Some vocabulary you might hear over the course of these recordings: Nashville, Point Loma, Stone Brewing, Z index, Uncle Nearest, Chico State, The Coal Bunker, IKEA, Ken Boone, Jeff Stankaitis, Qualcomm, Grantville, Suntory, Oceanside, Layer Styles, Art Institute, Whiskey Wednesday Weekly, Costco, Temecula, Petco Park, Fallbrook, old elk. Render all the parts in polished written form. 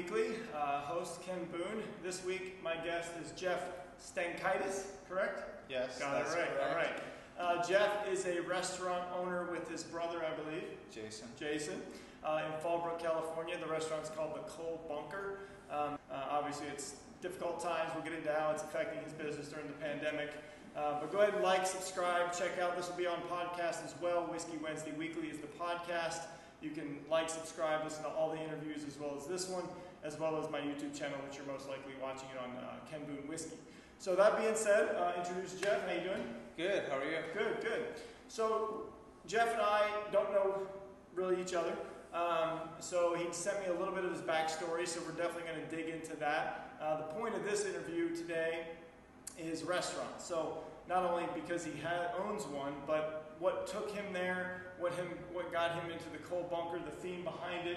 Weekly, host Ken Boone. This week, my guest is Jeff Stankaitis, correct? Yes, Got it right, correct. All right. Jeff is a restaurant owner with his brother, I believe. Jason. In Fallbrook, California. The restaurant's called The Coal Bunker. Obviously, it's difficult times. We'll get into how it's affecting his business during the pandemic. But go ahead and like, subscribe, check out. This will be on podcast as well. Whiskey Wednesday Weekly is the podcast. You can like, subscribe, listen to all the interviews as well as this one, as well as my YouTube channel, which you're most likely watching it on, Ken Boone Whiskey. So that being said, introduce Jeff. How you doing? Good. How are you? Good, good. So Jeff and I don't know really each other. So he sent me a little bit of his backstory, so we're definitely going to dig into that. The point of this interview today is restaurants. So not only because he owns one, but what took him there, what got him into the Coal Bunker, the theme behind it,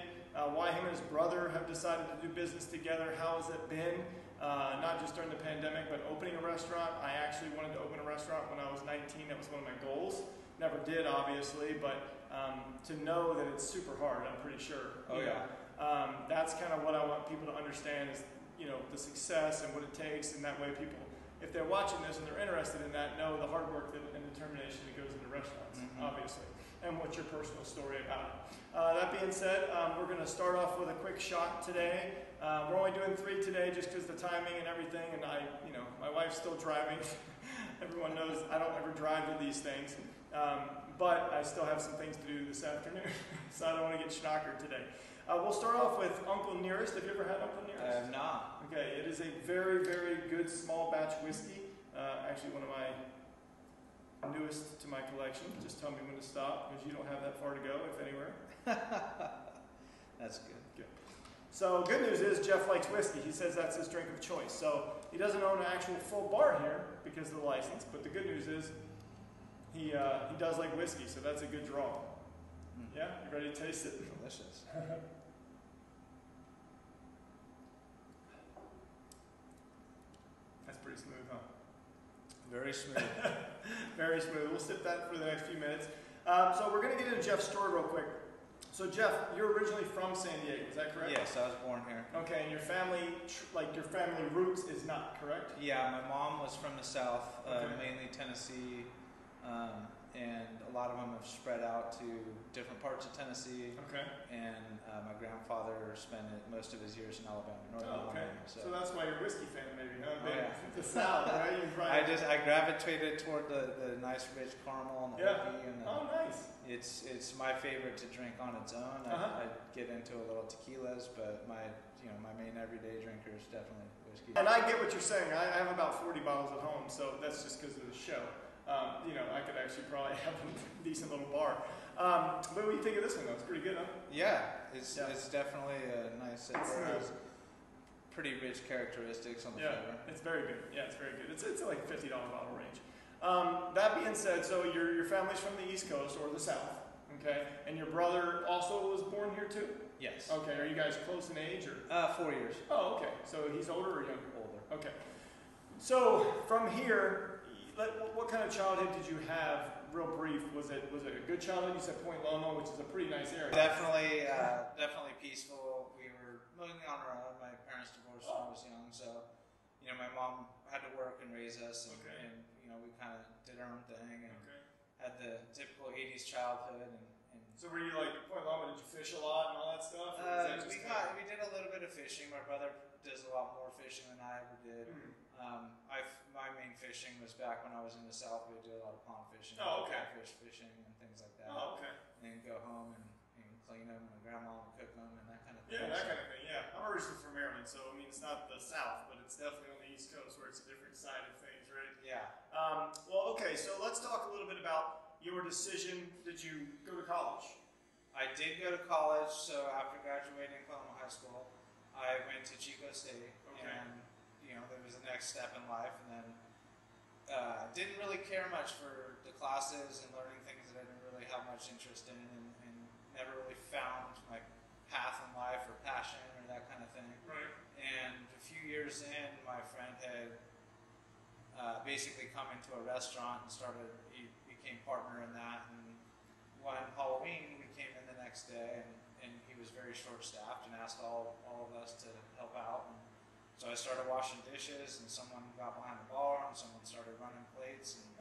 why him and his brother have decided to do business together, how has it been, not just during the pandemic, but opening a restaurant. I actually wanted to open a restaurant when I was 19. That was one of my goals. Never did, obviously, but to know that it's super hard, I'm pretty sure. Oh, yeah. That's kind of what I want people to understand is, you know, the success and what it takes, and that way people, if they're watching this and they're interested in that, know the hard work and determination that goes into restaurants, obviously, and what's your personal story about it. That being said, we're going to start off with a quick shot today. We're only doing 3 today just because the timing and everything, and I, you know, my wife's still driving. Everyone knows I don't ever drive to these things, but I still have some things to do this afternoon, so I don't want to get schnockered today. We'll start off with Uncle Nearest. Have you ever had Uncle Nearest? I have not. Okay, it is a very, very good small batch whiskey. Actually, one of my newest to my collection. Just tell me when to stop, because you don't have that far to go, if anywhere. That's good. Good. So, good news is Jeff likes whiskey. He says that's his drink of choice. So, he doesn't own an actual full bar here because of the license, but the good news is he does like whiskey, so that's a good draw. Yeah? You ready to taste it? Delicious. That's pretty smooth, huh? Very smooth. Very smooth. We'll sip that for the next few minutes. So we're going to get into Jeff's story real quick. So Jeff, you're originally from San Diego, is that correct? Yes, I was born here. Okay, and your family, like your family roots is not, correct? Yeah, my mom was from the South, mainly Tennessee, and a lot of them have spread out to different parts of Tennessee. Okay. And my grandfather spent most of his years in Alabama, Northern Alabama. So that's why you're a whiskey fan, maybe, huh? Oh, yeah. The South, right? I gravitated toward the nice, rich caramel and the hoppy. And the, nice. It's my favorite to drink on its own. I get into a little tequilas, but my main everyday drinker is definitely whiskey. And I get what you're saying. I have about 40 bottles at home, so that's just because of the show. You know, I could actually probably have a decent little bar. But what do you think of this one, though? It's pretty good, huh? Yeah, it's definitely a nice set. It's pretty rich characteristics on the flavor. It's very good. Yeah, it's very good. It's like $50 bottle range. That being said, so your family's from the East Coast or the South, okay? And your brother also was born here, too? Yes. Okay, are you guys close in age? Or? 4 years. Oh, okay. So he's older or younger? Older. Okay. So from here... what kind of childhood did you have? Real brief. Was it a good childhood? You said Point Loma, which is a pretty nice area. Definitely, definitely peaceful. We were living on our own. My parents divorced when I was young, so you know my mom had to work and raise us, and, and you know we kind of did our own thing and had the typical '80s childhood. And so were you like Point Loma? Did you fish a lot and all that stuff? Or we did a little bit of fishing. My brother does a lot more fishing than I ever did. My main fishing was back when I was in the South. We would do a lot of pond fishing, catfish fishing, and things like that. Oh, okay. And then go home and clean them, and grandma would cook them, and that kind of thing. Yeah, that kind of thing. Yeah, I'm originally from Maryland, so I mean it's not the South, but it's definitely on the East Coast where it's a different side of things, right? Yeah. Well, okay. So let's talk a little bit about your decision. Did you go to college? I did go to college. So after graduating from high school, I went to Chico State. Okay. And you know, that was the next step in life, and then didn't really care much for the classes and learning things that I didn't really have much interest in, and never really found my path in life or passion or that kind of thing. Right. And a few years in, my friend had basically come into a restaurant and he became partner in that, and one Halloween we came in the next day, and he was was very short-staffed and asked all of us to help out. And so I started washing dishes, and someone got behind the bar, and someone started running plates, and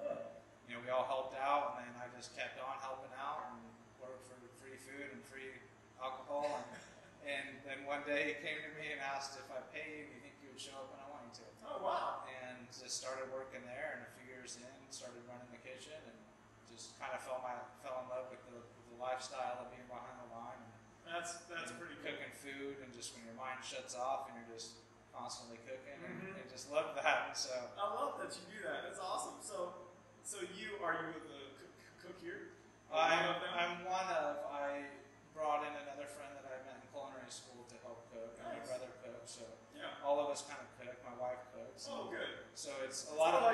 you know, we all helped out, and then I just kept on helping out and worked for free food and free alcohol. And then one day he came to me and asked if I paid, do you think you would show up? And I wanted to. Oh, wow. And just started working there, and a few years in, started running the kitchen, and just kind of fell in love with the lifestyle of being behind the line. And that's pretty cool. Cooking food, and just when your mind shuts off and you're just constantly cooking, and just love that. And so I love that you do that. That's awesome. So are you the cook here? I'm one of. I brought in another friend that I met in culinary school to help cook. Nice. And my brother cooks, so yeah. All of us kind of cook. My wife cooks. Oh, good. So it's a lot of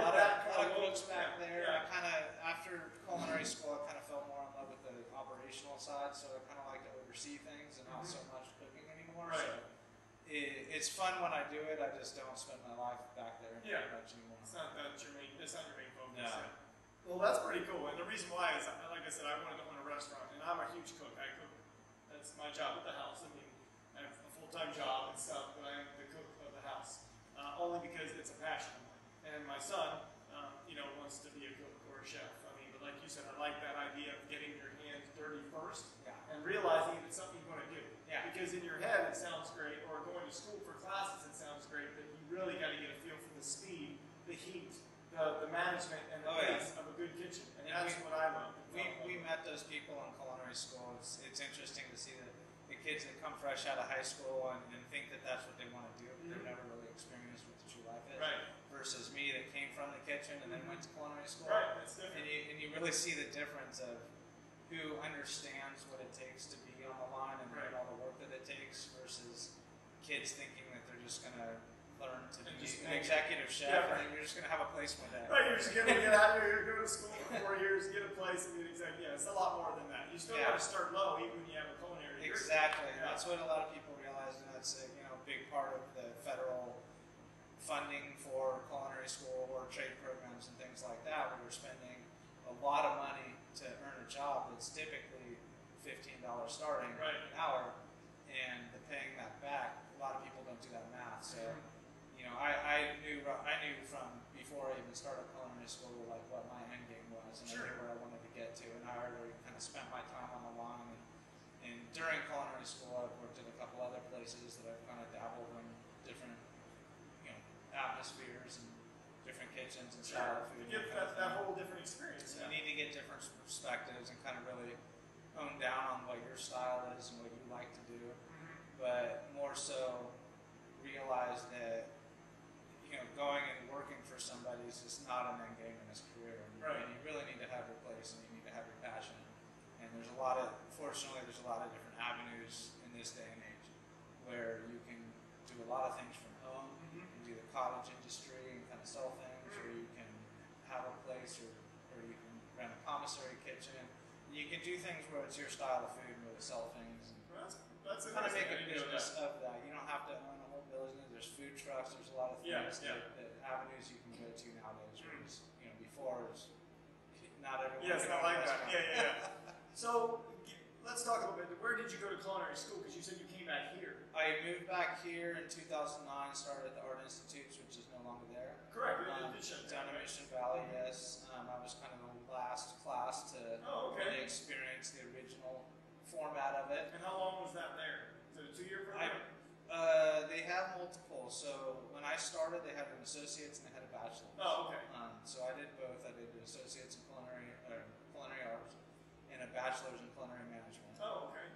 cooks back there. Yeah. I kind of, after culinary school, I kind of fell more in love with the operational side, so I kind of like to oversee things and not so much cooking anymore. Right. So it's fun when I do it. I just don't spend my life back there much anymore. It's not your main focus. No. Yeah. Well, that's pretty cool. And the reason why is, like I said, I wanted to own a restaurant, and I'm a huge cook. I cook. That's my job at the house. I mean, I have a full-time job and stuff, but I am the cook of the house, only because it's a passion of mine. And my son, wants to be a cook or a chef. I mean, but like you said, I like that idea of getting your hands dirty first and realizing that it's something you want to do. Yeah. Because in your head, it sounds great, or going to school for classes, it sounds great, but you really got to get a feel for the speed, the heat, the management, and the pace of a good kitchen. And that's what I love. We met those people in culinary school. It's interesting to see the kids that come fresh out of high school and think that that's what they want to do, but they've never really experienced what the true life is. Right. Versus me that came from the kitchen and then went to culinary school. Right, that's different. And you really see the difference of who understands what it takes to be on the line and all the work that it takes versus kids thinking that they're just going to learn to be an executive chef, and then you're just going to have a place one day. Right, you're just going to get out here, go to school for 4 years, get a place, and be an executive. Yeah, it's a lot more than that. You still got to start low, even when you have a culinary degree. Exactly, that's what a lot of people realize, and that's a big part of the federal funding for culinary school or trade programs and things like that, where you're spending a lot of money to earn a job that's typically $15 starting an hour, and the paying that back, a lot of people don't do that math. So, I knew from before I even started culinary school like what my end game was, and I knew where I wanted to get to, and I already kind of spent my time on the line. And during culinary school, I've worked at a couple other places that I've kind of dabbled in different, atmospheres and different kitchens and style of food. You get that whole different experience. So you need to get different perspectives and kind of really hone down on what your style is and what you like to do, but more so realize that going and working for somebody is just not an end game in his career. And you really need to have your place, and you need to have your passion. And there's fortunately, there's a lot of different avenues in this day and age where you can do a lot of things from home. You can do the cottage industry and kind of sell things, or you can have a place, or you can rent a commissary kitchen. And you can do things where it's your style of food and really sell things. That's kind of make a business of that. You don't have to own a whole village. There's food trucks. There's a lot of things that avenues you can go to nowadays. Whereas, before it was not everyone. Yeah, it's not like that. Yeah. So let's talk a little bit. Where did you go to culinary school? Because you said you came back here. I moved back here in 2009. Started at the Art Institute, which is no longer there. Correct. Down in Mission Valley. Yes. I was kind of the last class to really experience the original format of it. And how long was that there? So a 2-year program? They have multiple. So when I started, they had an associate's and they had a bachelor's. Oh, okay. So I did both. I did an associate's in culinary arts and a bachelor's in culinary management. Oh, okay.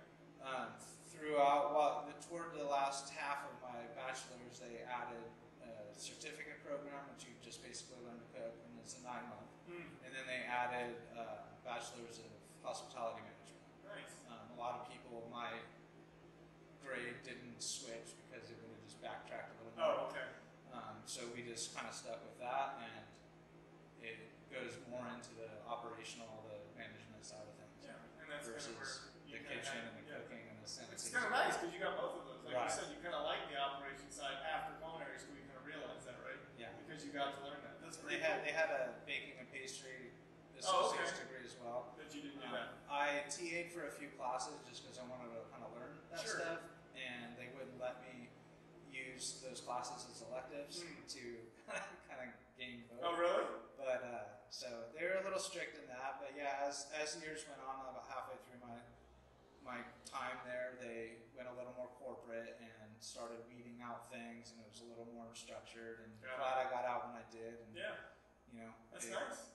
Throughout, toward the last half of my bachelor's, they added a certificate program, which you just basically learn to cook, and it's a 9-month. And then they added bachelor's of hospitality management. Nice. A lot of people, my grade didn't switch because it would have just backtracked a little bit. Oh, okay. So we just kind of stuck with that, and it goes more into the operational, the management side of things. Yeah, and that's versus the kitchen and the cooking and the sanitation. It's kind of nice because you got both of those. Like you said, you kind of like the operation side after culinary school. You kind of realize that, right? Yeah. Because you got to learn that. That's pretty cool. They had a baking and pastry associate's degree as well. But you didn't do that. I TA'd for a few classes just because I wanted to kind of learn. that sure. stuff, and they wouldn't let me use those classes as electives to kind of gain vote. Oh, really? But so they were a little strict in that. But yeah, as years went on, about halfway through my time there, they went a little more corporate and started weeding out things, and it was a little more structured. And glad I got out when I did. And, yeah, you know, that's nice.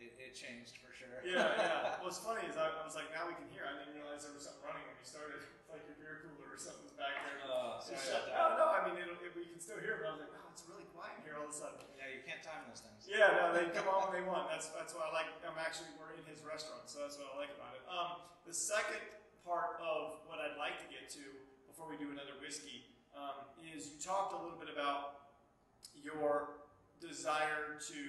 It changed for sure. Yeah. What's funny is I was like, now we can hear. I didn't realize there was something running when you started. It's like your beer cooler or something's back there. No. I mean, we can still hear it, but I was like, wow, it's really quiet here all of a sudden. Yeah, you can't time those things. Yeah, no, they come on when they want. That's why I like. We're in his restaurant, so that's what I like about it. The second part of what I'd like to get to before we do another whiskey is you talked a little bit about your desire to.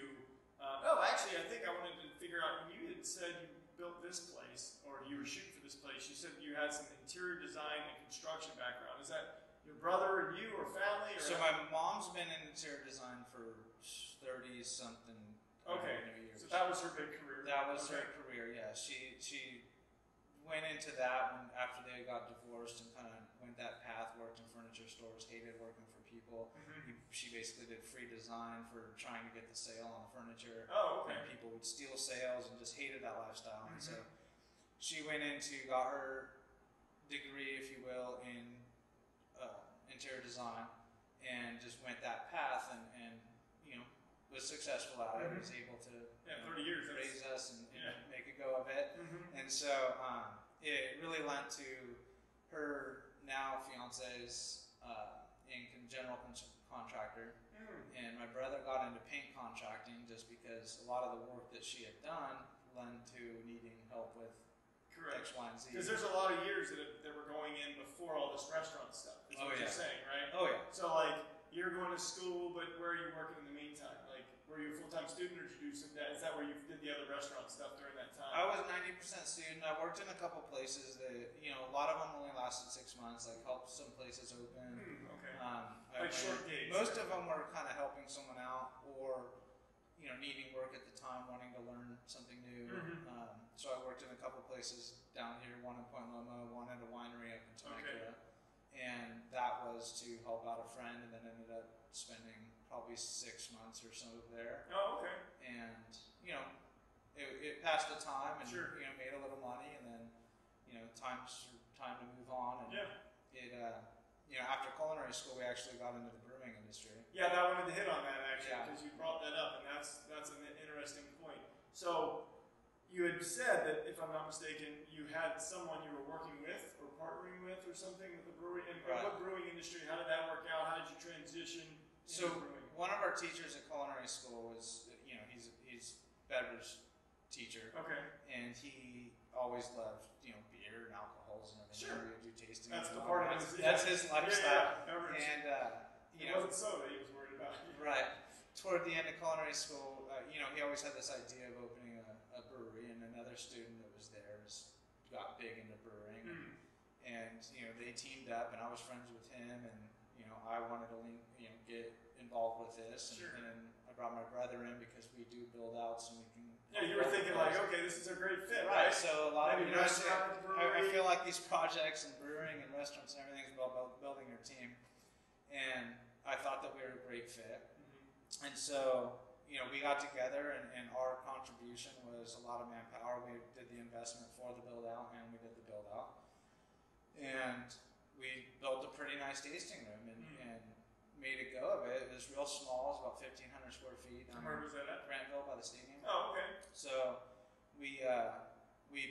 I think I wanted to figure out, when you had said you built this place, or you were shooting for this place, you said you had some interior design and construction background. Is that your brother and you, or family? Or so my mom's been in interior design for 30-something years. So that was her big career. That was her career, yeah. She went into that when, after they got divorced, and kind of went that path, worked in furniture stores, hated working for people. Mm-hmm. She basically did free design for trying to get the sale on the furniture. Oh, okay. And people would steal sales and just hated that lifestyle. Mm-hmm. And so she went into, got her degree, if you will, in interior design, and just went that path and you know, was successful at it, mm-hmm. was able to 30 years, raise us and make a go of it. Mm-hmm. And so it really lent to her now fiance's general contractor. Mm. And my brother got into paint contracting just because a lot of the work that she had done lent to needing help with X, Y, and Z. Because there's a lot of years that were going in before all this restaurant stuff, is what you're saying, right? Oh, yeah. So, like, you're going to school, but where are you working in the meantime? Like, were you a full-time student, or did you do some? Is that where you did the other restaurant stuff during that time? I was 90% student. I worked in a couple places that, you know, a lot of them only lasted 6 months. Like, helped some places open. Okay. Like short days. Most of them were kind of helping someone out, or, you know, needing work at the time, wanting to learn something new. Mm-hmm. So I worked in a couple places down here. One in Point Loma, one at a winery up in Temecula. Okay. And that was to help out a friend, and then ended up spending probably 6 months or so there. Oh, okay. And, you know, it passed the time, and you know, made a little money, and then, you know, time to move on. And it, you know, after culinary school, we actually got into the brewing industry. Yeah, I wanted to hit on that actually, because you brought that up, and that's an interesting point. So, you had said that, if I'm not mistaken, you had someone you were working with or partnering with or something with the brewery. And what brewing industry, how did that work out? How did you transition? So one of our teachers at culinary school was, you know, he's beverage teacher. Okay. And he always loved, you know, beer and alcohols and everything. Sure. He would do tasting. That's the part of his. That's his lifestyle. Yeah, and, you know. It wasn't soda he was worried about. Right. Toward the end of culinary school, you know, he always had this idea of opening a brewery, and another student that was there got big into brewing, and you know, they teamed up, and I was friends with him, and you know, I wanted to get involved with this, and then I brought my brother in because we do build outs, and we can. Yeah, you were thinking like, okay, this is a great fit, right? So a lot of I feel like these projects and brewing and restaurants and everything is about building your team, and I thought that we were a great fit. And so, you know, we got together, and our contribution was a lot of manpower. We did the investment for the build-out, and we did the build-out. And we built a pretty nice tasting room and made a go of it. It was real small. It was about 1,500 square feet. Where was that at? Grantville by the stadium. Oh, okay. So we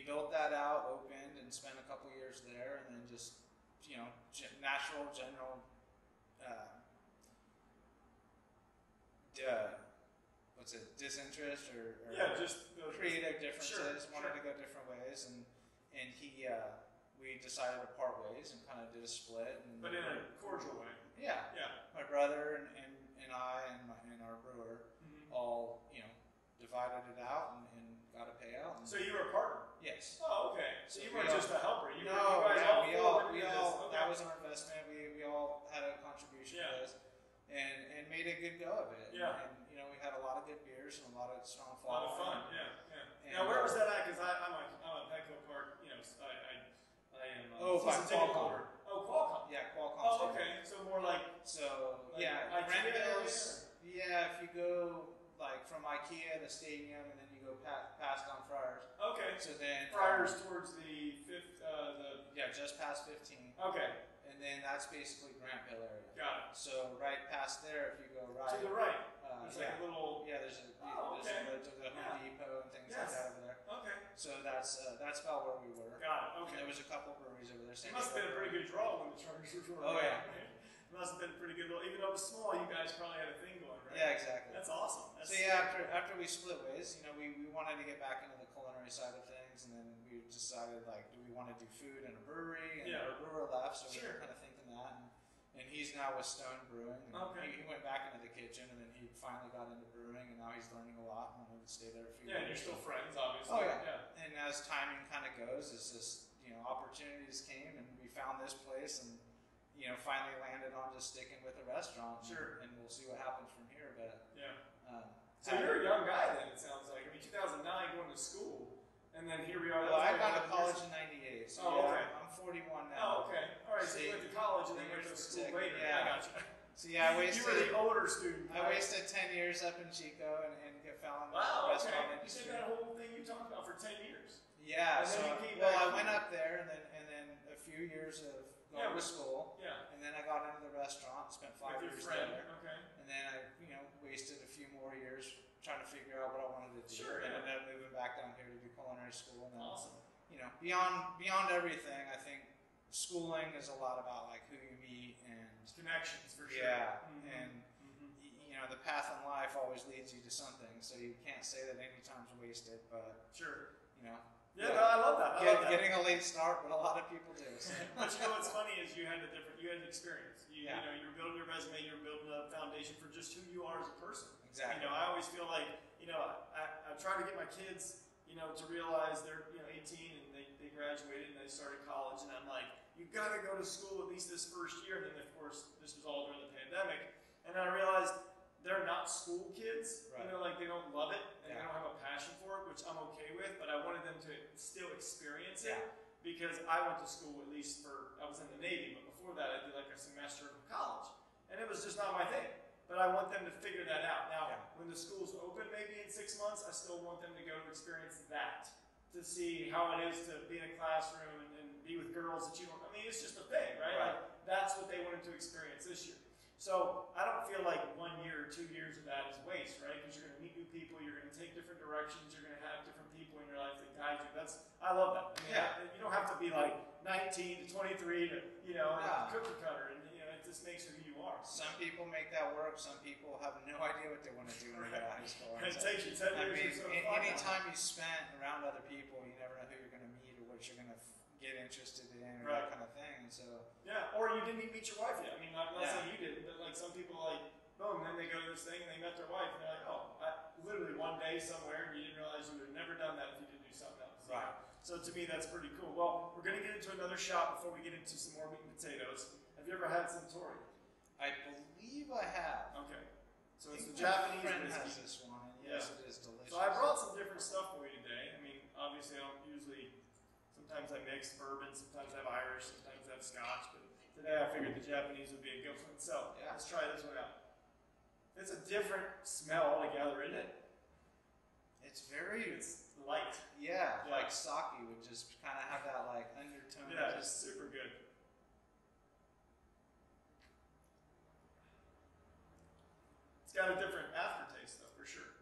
built that out, opened, and spent a couple years there, and then just, you know, natural, general... disinterest or just creative differences. Wanted to go different ways, and he, we decided to part ways and kind of did a split. But in a cordial way. Yeah. Yeah. My brother and I and our brewer all, you know, divided it out and got a payout. And so you were a partner? Yes. Oh, okay. So you weren't just a helper. That was our investment. We all had a contribution to this. And made a good go of it. Yeah. And you know, we had a lot of good beers and a lot of strong following. A lot of fun. Yeah. Now where was that at? Because I'm at Petco Park. You know, I am Qualcomm. Oh, Qualcomm. Yeah, Qualcomm. Oh, okay. So more like Grantville's. Yeah, if you go like from IKEA, the stadium, and then you go past on Friars. Okay. So then Friars towards the fifth. Just past 15. Okay. And then that's basically Grantville area. Got it. So right past there, if you go right. To the right. There's like a little. Yeah, there's a. Oh, okay. There's a little Home Depot and things like that over there. Okay. So that's about where we were. Got it. Okay. And there was a couple breweries over there. It must have been a pretty good draw when the Chargers were drawing. Oh yeah. Right? It must have been a pretty good little. Even though it was small, you guys probably had a thing going, right? Yeah, exactly. That's awesome. That's after we split ways, we wanted to get back into the culinary side of things, and then we decided do we want to do food and a brewery? And a brewer left, so we were kind of thinking that. And he's now with Stone Brewing. And he went back into the kitchen, and then he finally got into brewing, and now he's learning a lot. And wanted to stay there for a few years. Yeah, and you're still friends, obviously. Oh yeah. And as timing kind of goes, it's just opportunities came, and we found this place, and finally landed on just sticking with a restaurant. Sure. And we'll see what happens from here. But so you're a young guy then. It sounds like 2009 going to school. And then here we are. Well, I got to college in '98, so I'm 41 now. Oh, okay. All right, so you went to college and then went to school later. Yeah, I got you. So yeah, I wasted. You were the older student. I wasted 10 years up in Chico and fell in the restaurant industry. You did that whole thing you talked about for 10 years. Yeah. I went up there and then a few years of going to school. Yeah. And then I got into the restaurant, spent 5 years there. Okay. And then I wasted a few more years trying to figure out what I wanted to do. Sure. And ended up moving back down here to do culinary school. And then, awesome. Beyond everything, I think schooling is a lot about who you meet and connections for sure. Yeah. Mm-hmm. And the path in life always leads you to something, so you can't say that any time's wasted. But sure. I love that. Getting a late start, but a lot of people do. So. But what's funny is you had an experience. You were building your resume, you were building a foundation for just who you are as a person. Exactly. I always feel I try to get my kids, to realize they're 18 and they graduated and they started college, and I'm like, you got to go to school at least this first year. And then of course this was all during the pandemic, and I realized they're not school kids, right. They don't love it, and they don't have a passion for it, which I'm okay with, but I wanted them to still experience it, because I went to school at least I was in the Navy, but before that I did a semester of college, and it was just not my thing, but I want them to figure that out. Now, when the school's open maybe in 6 months, I still want them to go to experience that, to see how it is to be in a classroom and be with girls that you don't, it's just a thing, right? Right. That's what they wanted to experience this year. So I don't feel like 1 year or 2 years of that is waste, right? Because you're going to meet new people, you're going to take different directions, you're going to have different people in your life that guide you. I love that. You don't have to be 19 to 23 to cookie cutter, and it just makes you who you are. Some people make that work. Some people have no idea what they want to do when they get out of high school. It takes you 10 years. Any time you spend around other people, you never know who you're going to meet or what you're going to get interested in, or that kind of thing. So or you didn't even meet your wife yet. Not saying you didn't, but some people boom, then they go to this thing and they met their wife and they're like, literally one day somewhere, and you didn't realize you would have never done that if you didn't do something else. Right. So to me, that's pretty cool. Well, we're going to get into another shot before we get into some more meat and potatoes. Have you ever had Suntory? I believe I have. Okay. So it's the Japanese whiskey. This one. Yes, it is delicious. So I brought some different stuff for you today. Obviously I don't usually. Sometimes I mix bourbon, sometimes I have Irish, sometimes I have Scotch, but today I figured the Japanese would be a good one. So let's try this one out. It's a different smell altogether, isn't it? It's light. Yeah, like sake would just kind of have that undertone. Yeah, it's super good. It's got a different aftertaste though, for sure.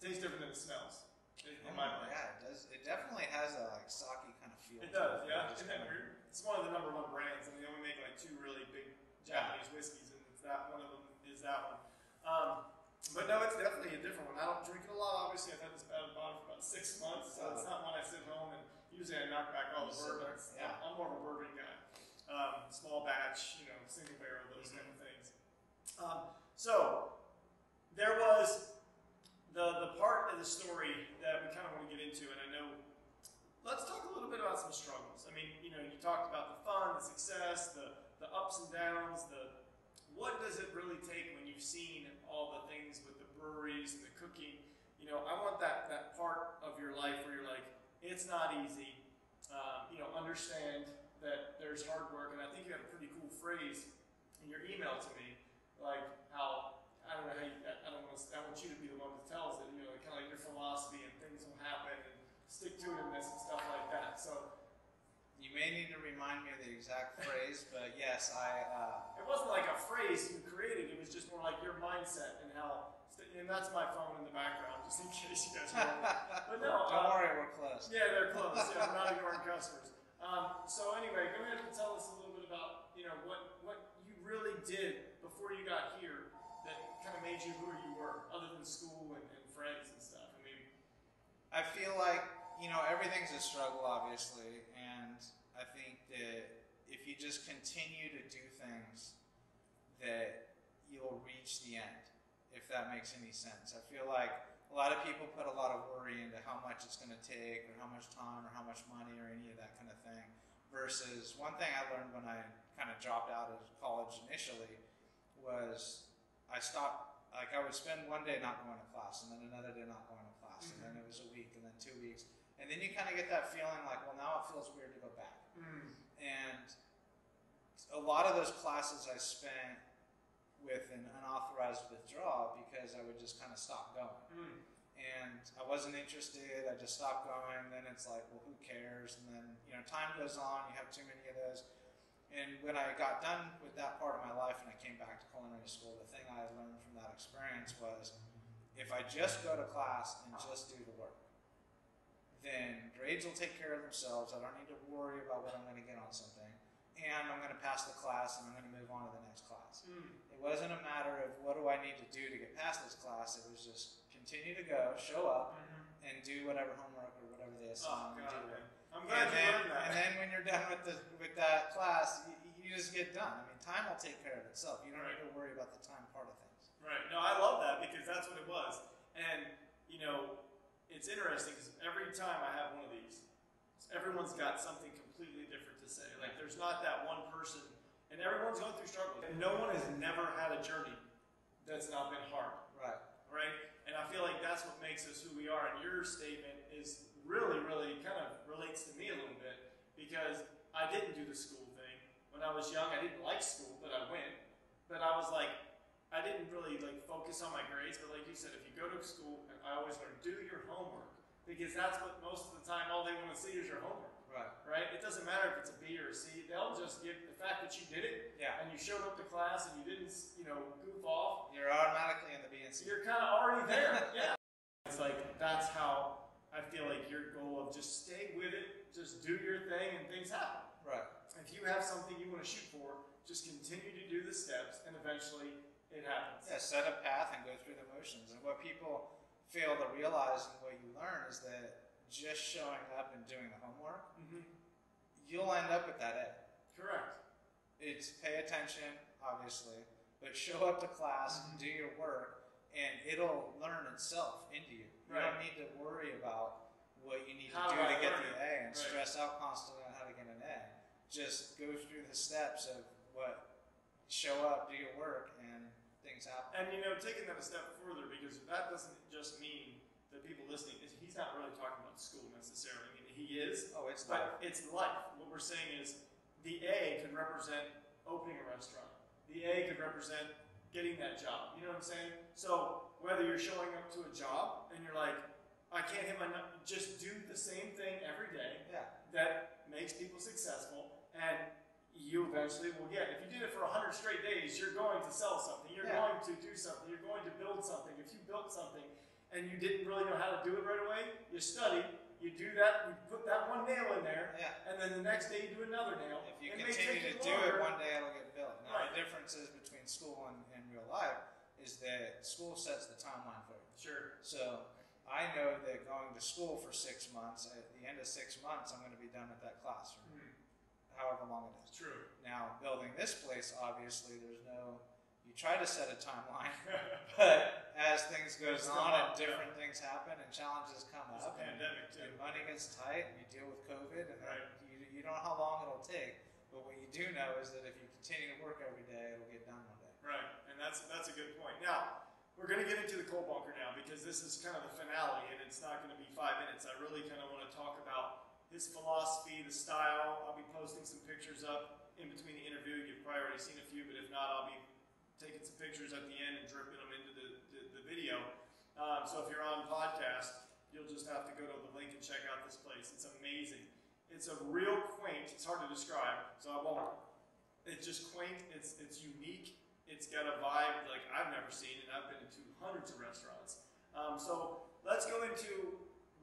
It tastes different than it smells. Yeah, it does. It definitely has a sake kind of feel. It does, yeah. Isn't that weird? It's one of the #1 brands, and they only make two really big Japanese whiskeys, and it's that one of them is that one. But no, it's definitely a different one. I don't drink it a lot. Obviously, I've had this bottle for about 6 months, so it's not one I sit home and usually I knock back all the bourbons. Yeah. I'm more of a bourbon guy. Small batch, single barrel, those kind of things. So there was. The part of the story that we kind of want to get into, and let's talk a little bit about some struggles. You talked about the fun, the success, the ups and downs, what does it really take when you've seen all the things with the breweries and the cooking? I want that part of your life where you're like, it's not easy, understand that there's hard work. And I think you had a pretty cool phrase in your email to me, like how, I want you to be the one that tells it, kind of like your philosophy and things will happen and stick-to-itiveness and stuff like that. So you may need to remind me of the exact phrase, but yes, it wasn't like a phrase you created. It was just more like your mindset and how. And that's my phone in the background, just in case you guys remember. But no, don't worry, we're close. Yeah, they're close. Yeah, I'm not ignoring customers. So anyway, go ahead and tell us a little bit about what you really did before you got here that kind of made you who you were, other than school and friends and stuff. I mean, I feel like everything's a struggle, obviously, and I think that if you just continue to do things, that you'll reach the end, if that makes any sense. I feel like a lot of people put a lot of worry into how much it's going to take, or how much time, or how much money, or any of that kind of thing, versus one thing I learned when I kind of dropped out of college initially was I stopped. Like, I would spend one day not going to class, and then another day not going to class, mm-hmm. and then it was a week, and then 2 weeks. And then you kind of get that feeling like, well, now it feels weird to go back. Mm. And a lot of those classes I spent with an unauthorized withdrawal because I would just kind of stop going. Mm. And I wasn't interested, I just stopped going, then it's like, well, who cares? And then, time goes on, you have too many of those. And when I got done with that part of my life and I came back to culinary school, the thing I learned from that experience was, if I just go to class and just do the work, then grades will take care of themselves. I don't need to worry about what I'm going to get on something. And I'm going to pass the class and I'm going to move on to the next class. Mm. It wasn't a matter of what do I need to do to get past this class. It was just continue to go, show up, mm-hmm. and do whatever homework or whatever they assign. I'm glad you learned that. And then when you're done with that class, you just get done. I mean, time will take care of itself. You don't need to worry about the time part of things. Right. No, I love that because that's what it was. And, it's interesting because every time I have one of these, everyone's got something completely different to say. Like, there's not that one person. And everyone's going through struggles. And no one has never had a journey that's not been hard. Right. Right? And I feel like that's what makes us who we are. And your statement is really, really kind of relates to me a little bit because I didn't do the school thing. When I was young, I didn't like school, but I went. But I was like, I didn't really focus on my grades. But like you said, if you go to school, I always learn, do your homework. Because that's what most of the time, all they want to see is your homework. Right. Right? It doesn't matter if it's a B or a C. They'll just give the fact that you did it, and you showed up to class and you didn't, goof off. You're automatically in the B and C. You're kind of already there. It's like, that's how I feel like your goal of just stay with it, just do your thing and things happen. Right. If you have something you want to shoot for, just continue to do the steps and eventually it happens. Yeah, set a path and go through the motions. And what people fail to realize and what you learn is that just showing up and doing the homework, mm-hmm. you'll end up with that A. Correct. It's pay attention, obviously, but show up to class, mm-hmm. do your work, and it'll learn itself into you. You don't need to worry about what you need to do to get the A and stress out constantly on how to get an A. Just go through the steps of show up, do your work, and things happen. And taking that a step further, because that doesn't just mean the people listening, he's not really talking about school necessarily. I mean, he is. Oh, it's life. But it's life. What we're saying is the A can represent opening a restaurant. The A can represent getting that job. You know what I'm saying? So whether you're showing up to a job and you're like, I can't hit my number, just do the same thing every day that makes people successful, and you eventually will get. If you did it for 100 straight days, you're going to sell something. You're going to do something. You're going to build something. If you built something, and you didn't really know how to do it right away, you study, you do that, you put that one nail in there, and then the next day you do another nail. If you continue to do it, one day it'll get built. Now the differences between school and real life is that school sets the timeline for you. Sure. So I know that going to school for 6 months, at the end of 6 months, I'm going to be done with that class, or however long it is. True. Now, building this place, obviously, there's no... You try to set a timeline, but as things goes on and different things happen and challenges come up, pandemic too. And money gets tight and you deal with COVID, and you don't know how long it'll take, but what you do know is that if you continue to work every day, it'll get done one day. Right, and that's a good point. Now, we're going to get into the Coal Bunker now because this is kind of the finale, and it's not going to be 5 minutes. I really kind of want to talk about his philosophy, the style. I'll be posting some pictures up in between the interview. You've probably already seen a few, but if not, I'll be taking some pictures at the end and dripping them into the video. So if you're on podcast, you'll just have to go to the link and check out this place. It's amazing. It's a real quaint, it's hard to describe, so I won't. It's just quaint, it's unique, it's got a vibe like I've never seen, and I've been to hundreds of restaurants. So let's go into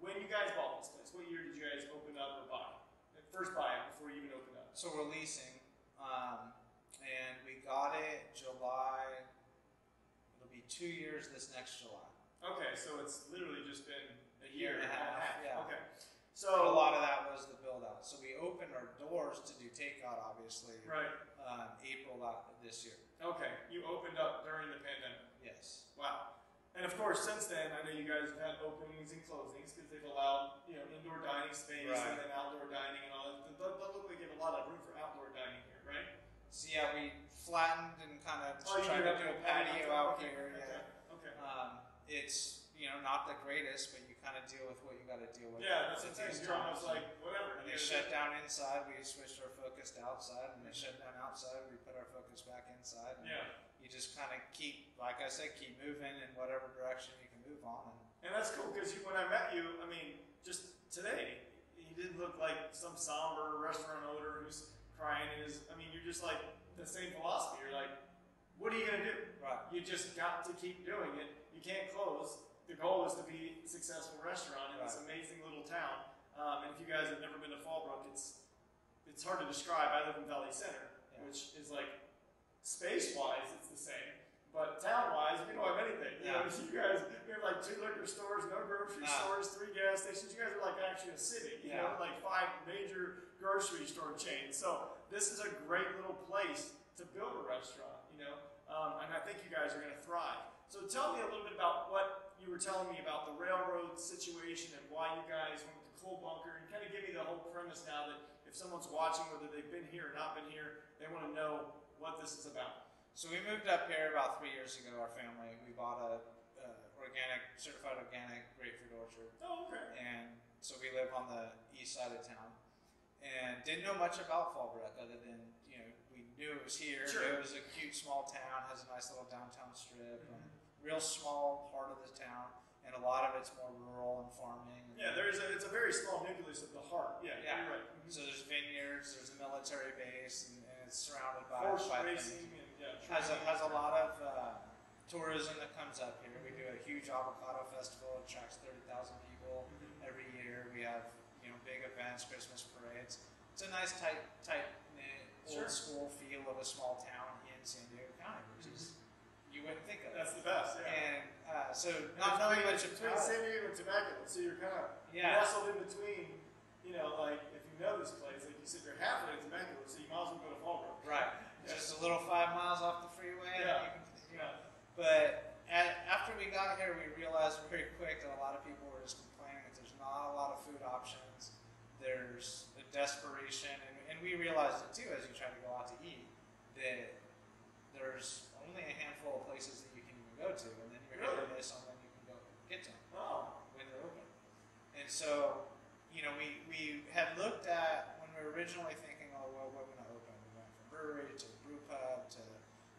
when you guys bought this place. What year did you guys open up or buy? First buy it before you even opened up. So we're leasing, and we got it July, it'll be 2 years this next July. Okay, so it's literally just been a year and a half. Yeah. Okay. So a lot of that was the build out. So we opened our doors to do takeout, obviously. Right. April this year. Okay. You opened up during the pandemic. Yes. Wow. And of course, since then, I know you guys have had openings and closings because they've allowed, you know, indoor dining space and then outdoor dining and all that. But look, they give a lot of room for outdoor dining here, right? So yeah, we flattened and kind of tried to do a patio out here. Okay. Yeah. Okay. It's, you know, not the greatest, but you kind of deal with what you got to deal with. Yeah, that's the thing. I was like, whatever. And they shut down inside. We switched our focus to outside, and they shut down outside. We put our focus back inside. And yeah. You just kind of keep, like I said, keep moving in whatever direction you can move on. And that's cool because when I met you, I mean, just today, you didn't look like some somber restaurant owner who's crying. I mean, you're just like the same philosophy. You're like, what are you going to do? Right. You just got to keep doing it. You can't close. The goal is to be a successful restaurant in this amazing little town. And if you guys have never been to Fallbrook, it's hard to describe. I live in Valley Center, which is like space-wise, it's the same. But town-wise, we don't have anything. Yeah. You guys, we have like 2 liquor stores, no grocery stores, 3 gas stations. You guys are like actually a city, you know, like 5 major grocery store chains. So this is a great little place to build a restaurant, you know, and I think you guys are going to thrive. So tell me a little bit about what you were telling me about the railroad situation and why you guys went with the Coal Bunker, and kind of give me the whole premise now that if someone's watching, whether they've been here or not been here, they want to know what this is about. So we moved up here about 3 years ago, our family. We bought a organic, certified organic grapefruit orchard. Oh, okay. And so we live on the east side of town. And didn't know much about Fallbrook other than, you know, we knew it was here. Sure. It was a cute small town, has a nice little downtown strip, and real small part of the town, and a lot of it's more rural and farming. And yeah, it's a very small nucleus of the heart. Yeah, yeah. You're right. Mm-hmm. So there's vineyards, there's a military base, and it's surrounded by horse racing. And, has a lot of tourism that comes up here. We do a huge avocado festival. It attracts 30,000 people every year. We have, you know, big events, Christmas parades. It's a nice, tight-knit, old-school feel of a small town in San Diego County, which is, you wouldn't think of. That's the best, yeah. And so not knowing much about between San Diego and Temecula, so you're kind of nestled in between, you know, like, if you know this place, like you said, you're halfway to Temecula, so you might as well go to Fallbrook. Right. Yeah. Just a little 5 miles off the freeway. Yeah. And you know. But after we got here, we realized very quick that a lot of people were just complaining that there's not a lot of food options. There's a desperation, and we realized it too as you try to go out to eat, that there's only a handful of places that you can even go to, and then you're going to miss on when you can go get to them when they're open. And so, you know, we had looked at, when we were originally thinking, oh, well, we're going to open. We went from brewery to brew pub to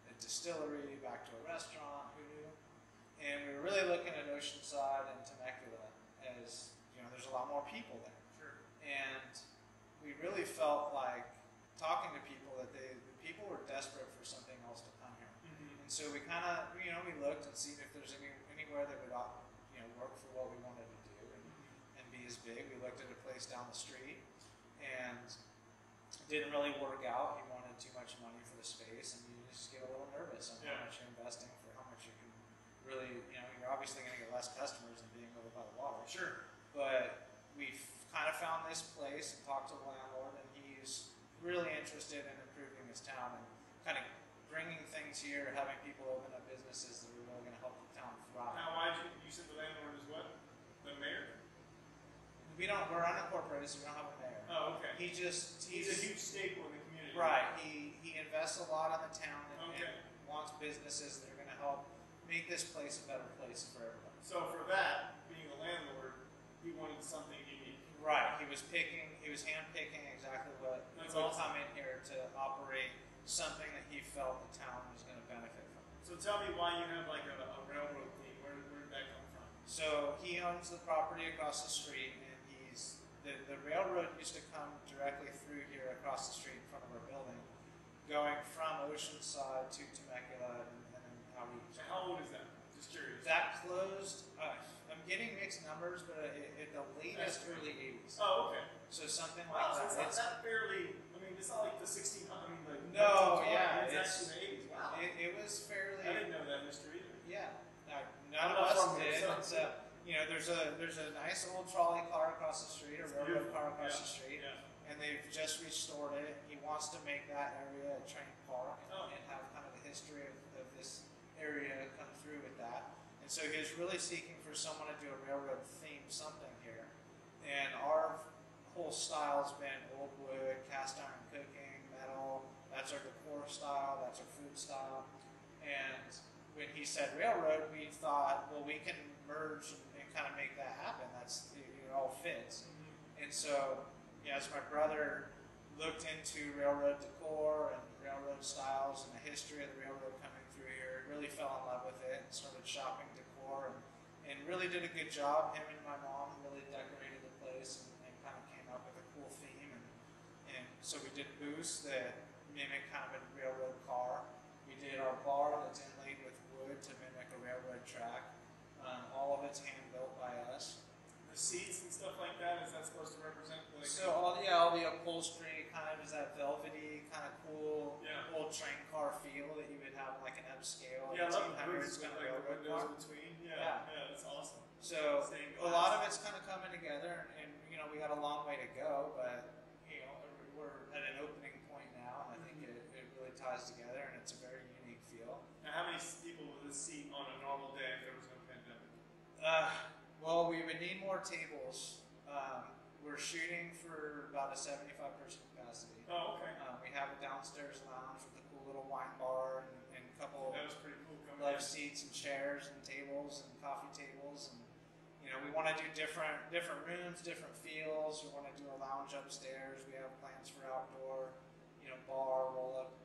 a distillery, back to a restaurant, who knew? And we were really looking at Oceanside and Temecula as, you know, there's a lot more people there. Sure. And we really felt like talking to people that the people were desperate for something else to come here. Mm-hmm. And so we kind of, you know, we looked and seen if there's anywhere that would, you know, work for what we wanted to do and be as big. We looked at a place down the street and didn't really work out. He wanted too much money for the space, and you just get a little nervous on how much you're investing for how much you can really, you know, you're obviously going to get less customers than being over by the water. Sure. But we've kind of found this place and talked to the landlord, and he's really interested in improving his town and kind of bringing things here, having people open up businesses that are really going to help the town thrive. Now, why did you said the landlord is what? The mayor? We don't. We're unincorporated, so we don't have a mayor. Oh, okay. He just—he's a huge staple in the community. Right. He invests a lot in the town and wants businesses that are going to help make this place a better place for everybody. So for that, being a landlord, he wanted something unique. Right. He was picking. He was hand-picking exactly what would come in here to operate something that he felt the town was going to benefit from. So tell me why you have like a railroad thing. Where did that come from? So he owns the property across the street, and he's the railroad used to come directly through here across the street in front of our building, going from Oceanside to Temecula and then how we. So how old is that? Just curious. That closed, I'm getting mixed numbers, but at the latest early 80s. Oh, okay. So something like that. So it's not fairly, I mean, it's not like the 1600s. I mean, like, no, yeah. It's actually the 80s. Wow. It was fairly. I didn't know that history either. Yeah. No, none of us did. It's you know, there's a nice old trolley car across the street, a railroad car across the street, and they've just restored it. He wants to make that area a train park and have kind of the history of this area come through with that, and so he was really seeking for someone to do a railroad themed something here, and our whole style's been old wood, cast iron cooking, metal. That's our decor style, that's our food style. And when he said railroad, we thought, well, we can merge and kind of make that happen. That's it all fits. Mm-hmm. And so, yeah, as my brother looked into railroad decor and railroad styles and the history of the railroad coming through here, really fell in love with it and started shopping decor and really did a good job. Him and my mom really decorated the place and kind of came up with a cool theme. And so we did booths that mimic kind of a railroad car. We did our bar that's inlaid with wood to mimic a railroad track. All of it's hand-built by us. The seats and stuff like that, is that supposed to represent like... So, all the upholstery kind of is that velvety, kind of cool old train car feel that you would have like an upscale. Yeah, I love the windows between. Yeah, that's awesome. So, a lot of it's kind of coming together, and you know, we got a long way to go, but you know, we're at an opening point now, and I think it really ties together, and it's a very unique feel. Now, how many people would this seat on a normal day if there was no pandemic? Well, we would need more tables. We're shooting for about a 75-person capacity. Oh, okay. We have a downstairs lounge with a cool little wine bar and a couple of seats and chairs and tables and coffee tables. And you know, we want to do different rooms, different feels. We want to do a lounge upstairs. We have plans for outdoor, you know, bar, roll-up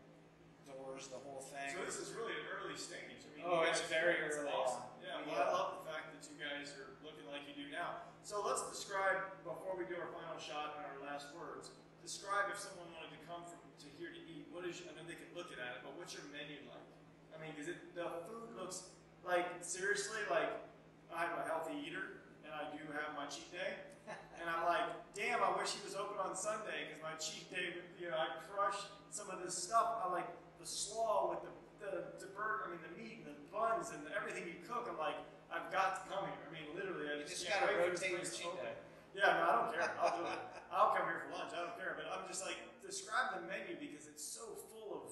doors, the whole thing. So this is really an early stage. I mean, it's very early. Awesome. Yeah, well, I love the fact that you guys are looking like you do now. So let's describe, before we do our final shot and our last words, describe if someone wanted to come to here to eat, what is, I know they can look at it, but what's your menu like? I mean, because the food looks like, seriously, like, I'm a healthy eater, and I do have my cheat day, and I'm like, damn, I wish he was open on Sunday, because my cheat day, would, you know, I crush some of this stuff. I like, the slaw with the burger, I mean the meat and the buns and everything you cook, I'm like, I've got to come here. I mean, literally, I just can't wait for this place to open. Yeah, no, I don't care. I'll do it. I'll come here for lunch. I don't care. But I'm just like, describe the menu because it's so full of,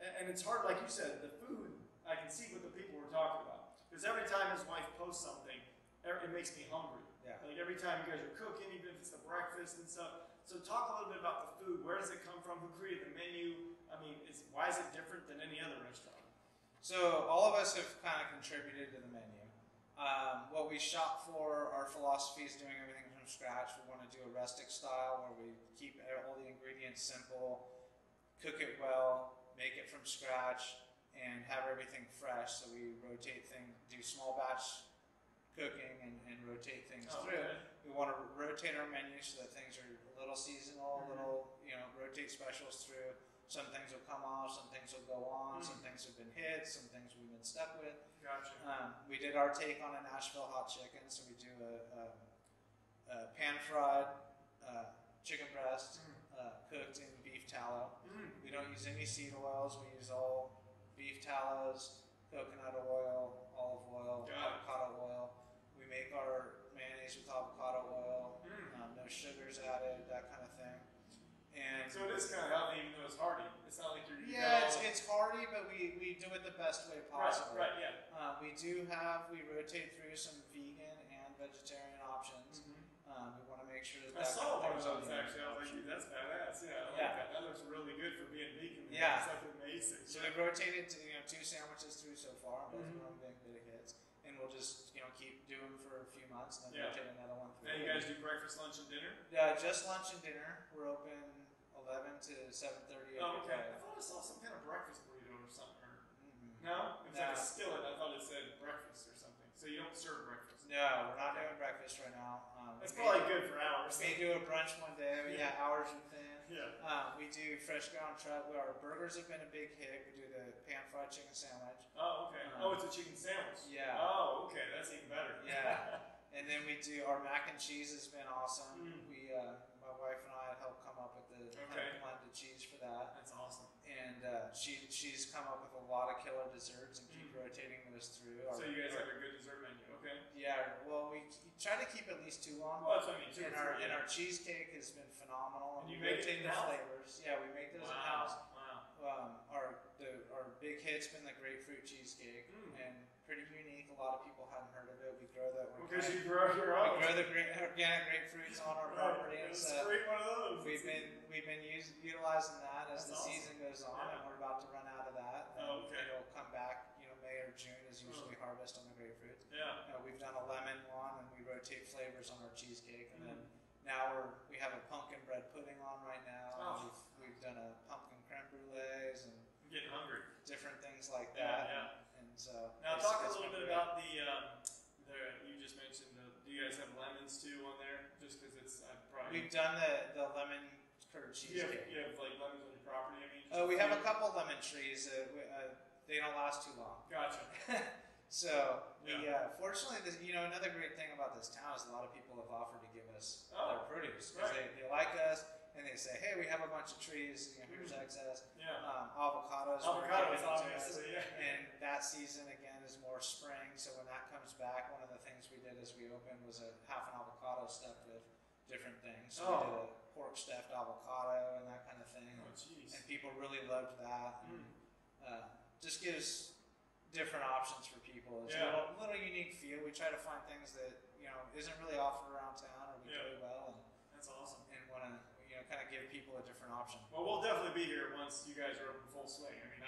and it's hard, like you said, the food, I can see what the people were talking about. Because every time his wife posts something, it makes me hungry. Yeah. Like every time you guys are cooking, even if it's the breakfast and stuff. So talk a little bit about the food. Where does it come from? Who created the menu? I mean, why is it different than any other restaurant? So all of us have kind of contributed to the menu. What we shop for, our philosophy is doing everything from scratch. We want to do a rustic style where we keep all the ingredients simple, cook it well, make it from scratch, and have everything fresh. So we rotate things, do small batch cooking and rotate things through. Okay. We want to rotate our menu so that things are a little seasonal, a little, you know, rotate specials through. Some things will come off, some things will go on, some things have been hit, some things we've been stuck with. Gotcha. We did our take on a Nashville hot chicken, so we do a pan-fried chicken breast cooked in beef tallow. We don't use any seed oils, we use all beef tallows, coconut oil, olive oil, avocado oil. We make our mayonnaise with avocado oil, no sugars added, that kind of thing. And so it is kind of healthy, even though it's hearty. It's not like you're it's hearty, but we do it the best way possible. Right, yeah. We rotate through some vegan and vegetarian options. We want to make sure that I saw one of those actually. I was like, that's badass. Yeah, I like that. That looks really good for being vegan. Yeah, it's like amazing. So we've rotated to 2 sandwiches through so far. Those are one big bit of hits, and we'll just keep doing them for a few months, and then rotate another one through. Now you guys do breakfast, lunch, and dinner? Yeah, just lunch and dinner. We're open 11 to 7:30. Oh, okay. I thought I saw some kind of breakfast burrito or something. Mm-hmm. No? It's like a skillet. I thought it said breakfast or something. So you don't serve breakfast? No, we're not doing breakfast right now. It's probably good for hours. We do a brunch one day. We got hours within. Yeah. We do fresh ground truck. Our burgers have been a big hit. We do the pan-fried chicken sandwich. Oh, okay. It's a chicken sandwich. Yeah. Oh, okay. That's even better. Yeah. And then we do our mac and cheese has been awesome. Mm. We, my wife and I helped come up with the blended cheese for that. That's awesome. And she's come up with a lot of killer desserts and keep rotating those through. So you guys have a good dessert menu, okay? Yeah. Well, we try to keep at least two on. Well, that's what I mean. And our cheesecake has been phenomenal. And you make it in house? Flavors. Yeah, we make those in-house. Wow. Our big hit's been the grapefruit cheesecake, and pretty unique. A lot of people hadn't heard of it. We grow that because you grow your own. We grow the organic grapefruits on our property. It's a great one of those. We've been utilizing that as the season goes on, and we're about to run out of that. Oh, okay. It'll come back. May or June is usually harvest on the grapefruit. Yeah. We've done a lemon one, and we rotate flavors on our cheesecake, and then. Now we have a pumpkin bread pudding on right now. Oh. We've done a pumpkin creme brulees and I'm getting hungry. Different things like that. Yeah, yeah. And so now talk a little bit about the you just mentioned. Do you guys have lemons too on there? Just because it's we've done the lemon curd cheesecake. You have like lemons on your property. I mean, we have a couple lemon trees. They don't last too long. Gotcha. So, fortunately, another great thing about this town is a lot of people have offered to give us their produce. Because they like us, and they say, hey, we have a bunch of trees, here's excess. Yeah. Avocados, obviously, yeah. And that season, again, is more spring. So when that comes back, one of the things we did as we opened was a half an avocado stuffed with different things. So we did a pork-stuffed avocado and that kind of thing. Oh, jeez. And people really loved that. Just gives different options for people. It's a little unique feel. We try to find things that isn't really offered around town, or we do well. And that's awesome. And want to kind of give people a different option. Well, we'll definitely be here once you guys are open full swing. I mean,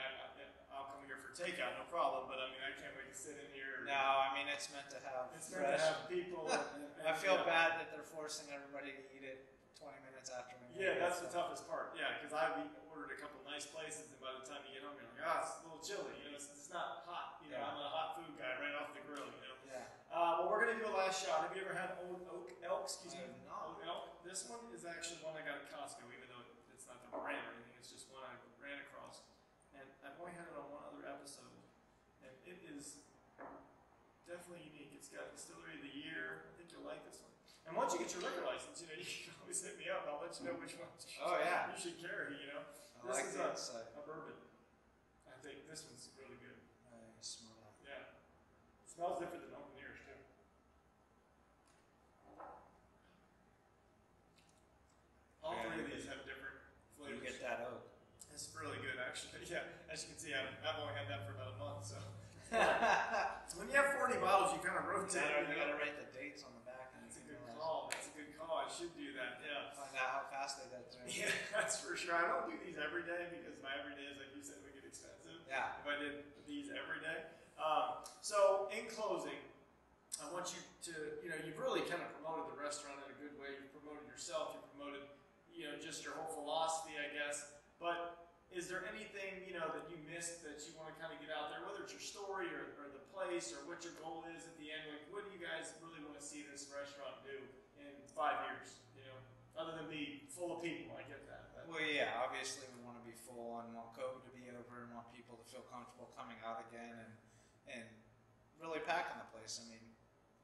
I'll come here for takeout, no problem. But I mean, I can't wait to sit in here. No, I mean it's meant to have people. And I feel bad that they're forcing everybody to eat it 20 minutes after me. Yeah, that's the toughest part. Yeah, because I've ordered a couple nice places, and by the time you get home, you're like, it's a little chilly. It's not hot. I'm a hot food guy right off the grill. Yeah. Well, we're gonna do a last shot. Have you ever had Old Elk? Excuse me. Old Elk. This one is actually one I got at Costco, even though it's not the brand or anything. It's just one I ran across, and I've only had it on one other episode, and it is definitely unique. It's got Distillery of the Year. I think you'll like this one. And once you get your liquor license, you can always hit me up. I'll let you know which ones you should carry, This is a bourbon. I think this one's really good. I smell that. Yeah. It smells different than Uncle Nearest, too. All three of these have different flavors. You get that oak. It's really good, actually. Yeah, as you can see, I've only had that for about a month, so. When you have 40 bottles, you kind of rotate. You got to write the dates on the back. That's a good call. That's a good call. I should do that. Yeah. Find out how fast they got through. Yeah, that's for sure. I don't do these every day because my every day is, like you said, we get expensive. Yeah. If I did these every day. So in closing, I want you to, you've really kind of promoted the restaurant in a good way. You've promoted yourself. You've promoted, just your whole philosophy, I guess. But is there anything, that you missed that you want to kind of get out there, whether it's your story or the place or what your goal is at the end? Like, what do you guys really want to see this restaurant do in 5 years, other than be full of people? I get that. Well, yeah, obviously we want to be full and want COVID to be over and want people to feel comfortable coming out again and really packing the place. I mean,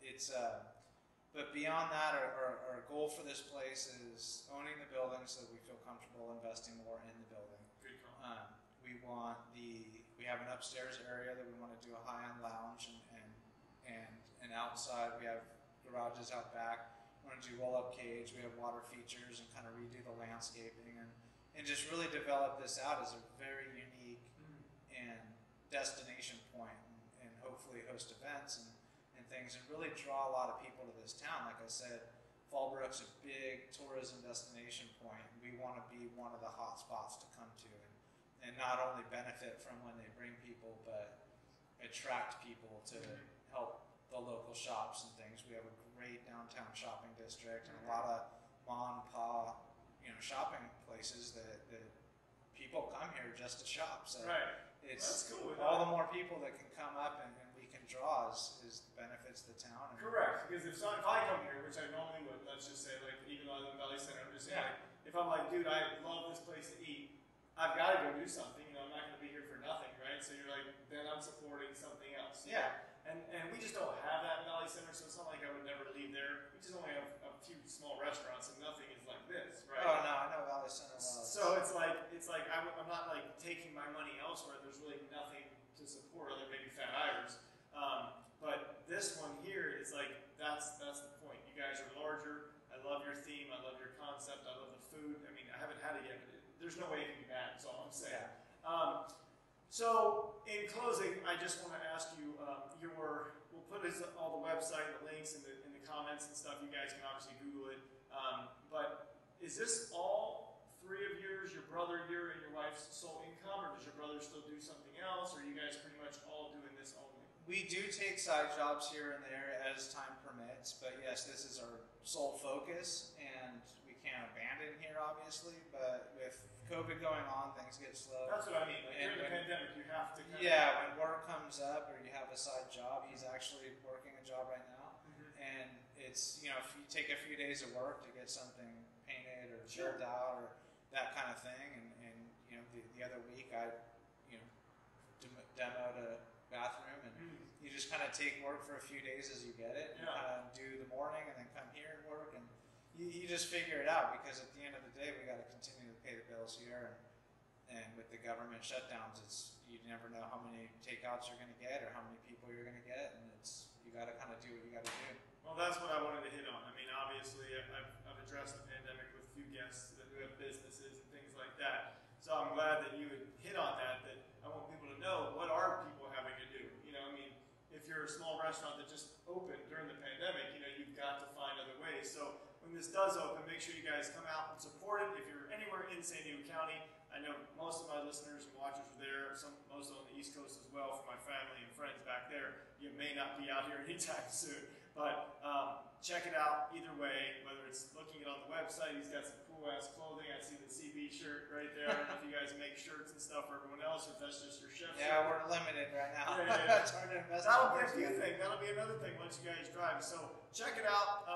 it's but beyond that, our goal for this place is owning the building so that we feel comfortable investing more in the building. Good call. We have an upstairs area that we want to do a high-end lounge and outside. We have garages out back. We want to do roll-up cage. We have water features and kind of redo the landscaping and just really develop this out as a very unique and destination point and hopefully host events and things and really draw a lot of people to this town. Like I said, Fallbrook's a big tourism destination point. We want to be one of the hot spots to come to and not only benefit from when they bring people, but attract people to help the local shops and things. We have a great great downtown shopping district and a lot of ma and pa, you know, shopping places that, people come here just to shop. So it's that's cool, all the more people that can come up and, we can draw is the benefits of the town. And because if I come here, which I normally would, let's just say, like, even though I live in Valley Center, I'm just saying, like, if I'm like, dude, I love this place to eat, I've got to go do something, you know, I'm not going to be here for nothing, right? So you're like, then I'm supporting something else. Yeah. And we just don't have that in Valley Center, so it's not like I would never leave there. We just only have a few small restaurants, and nothing is like this, right? Oh, no, I know Valley Center well. So it's like I'm not like taking my money elsewhere. There's really nothing to support other maybe Fat Irons. But this one here is like, that's the point. You guys are larger. I love your theme. I love your concept. I love the food. I mean, I haven't had it yet, but there's no way it can be bad. That's all I'm saying. Yeah. So in closing, I just want to ask you, we'll put all the website, the links in the comments and stuff. You guys can obviously Google it. But is this all 3 of yours, your brother, your and your wife's sole income, or does your brother still do something else? Or are you guys pretty much all doing this only? We do take side jobs here and there as time permits, but yes, this is our sole focus, and we can't abandon here, obviously, but with COVID going on, things get slow. That's what I mean. Like, during the pandemic, you have to kind of... when work comes up or you have a side job, he's actually working a job right now, and it's, you know, if you take a few days of work to get something painted or chilled out or that kind of thing, and you know, the other week I, you know, demoed a bathroom, and you just kind of take work for a few days as you get it, and kind of do the morning and then come here and work, and you just figure it out, because at the end of the day, we got to continue to pay the bills here, and with the government shutdowns, it's, you never know how many takeouts you're going to get or how many people you're going to get, and it's, you got to kind of do what you got to do. Well, that's what I wanted to hit on. I mean, obviously, I've addressed the pandemic with a few guests who have businesses and things like that. So I'm glad that you would hit on that, that I want people to know what are people having to do. You know, I mean, if you're a small restaurant that just opened during the pandemic, you know, you've got to find other ways. So when this does open, make sure you guys come out and support it. If you're anywhere in San Diego County, I know most of my listeners and watchers are there, most on the East Coast as well, for my family and friends back there. You may not be out here anytime soon, but check it out either way, whether it's looking it on the website. He's got some cool-ass clothing. I see the CB shirt right there. I don't know if you guys make shirts and stuff for everyone else, or if that's just your chef shirt. We're limited right now. That'll be a few things. That'll be another thing once you guys drive. So check it out.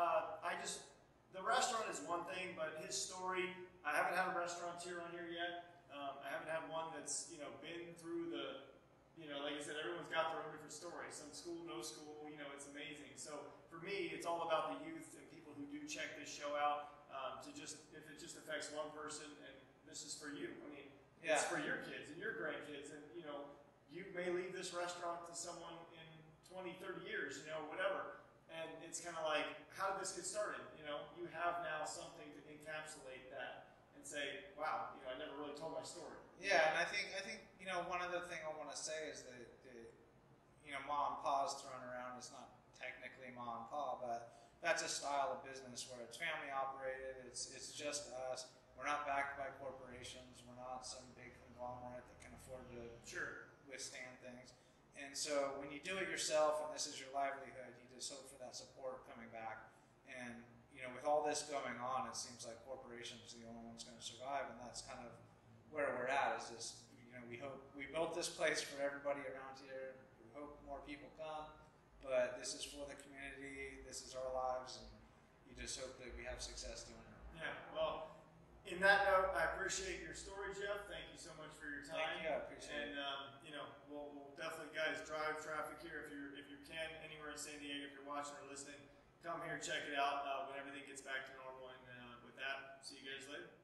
The restaurant is one thing, but his story, I haven't had a restaurateur on here yet. I haven't had one that's, you know, been through the, you know, like I said, everyone's got their own different story. Some school, no school, you know, it's amazing. So for me, it's all about the youth and people who do check this show out, to just, if it just affects one person, and this is for you. I mean, it's for your kids and your grandkids, and, you know, you may leave this restaurant to someone in 20, 30 years, you know, whatever. And it's kind of like, how did this get started? You know, you have now something to encapsulate that and say, wow, you know, I never really told my story. Yeah, and I think you know, one other thing I want to say is that, you know, ma and pa is thrown around. It's not technically ma and pa, but that's a style of business where it's family operated. It's just us. We're not backed by corporations. We're not some big conglomerate that can afford to withstand things. And so when you do it yourself and this is your livelihood, you just hope for that support coming back. And, you know, with all this going on, it seems like corporations are the only ones going to survive. And that's kind of where we're at, is just, you know, we hope, we built this place for everybody around here. We hope more people come, but this is for the community. This is our lives. And you just hope that we have success doing it. Yeah. Well, in that note, I appreciate your story, Jeff. Thank you so much for your time. Thank you. I appreciate it. And you know, we'll definitely, guys, drive traffic here if you can, anywhere in San Diego. If you're watching or listening, come here, check it out when everything gets back to normal. And with that, see you guys later.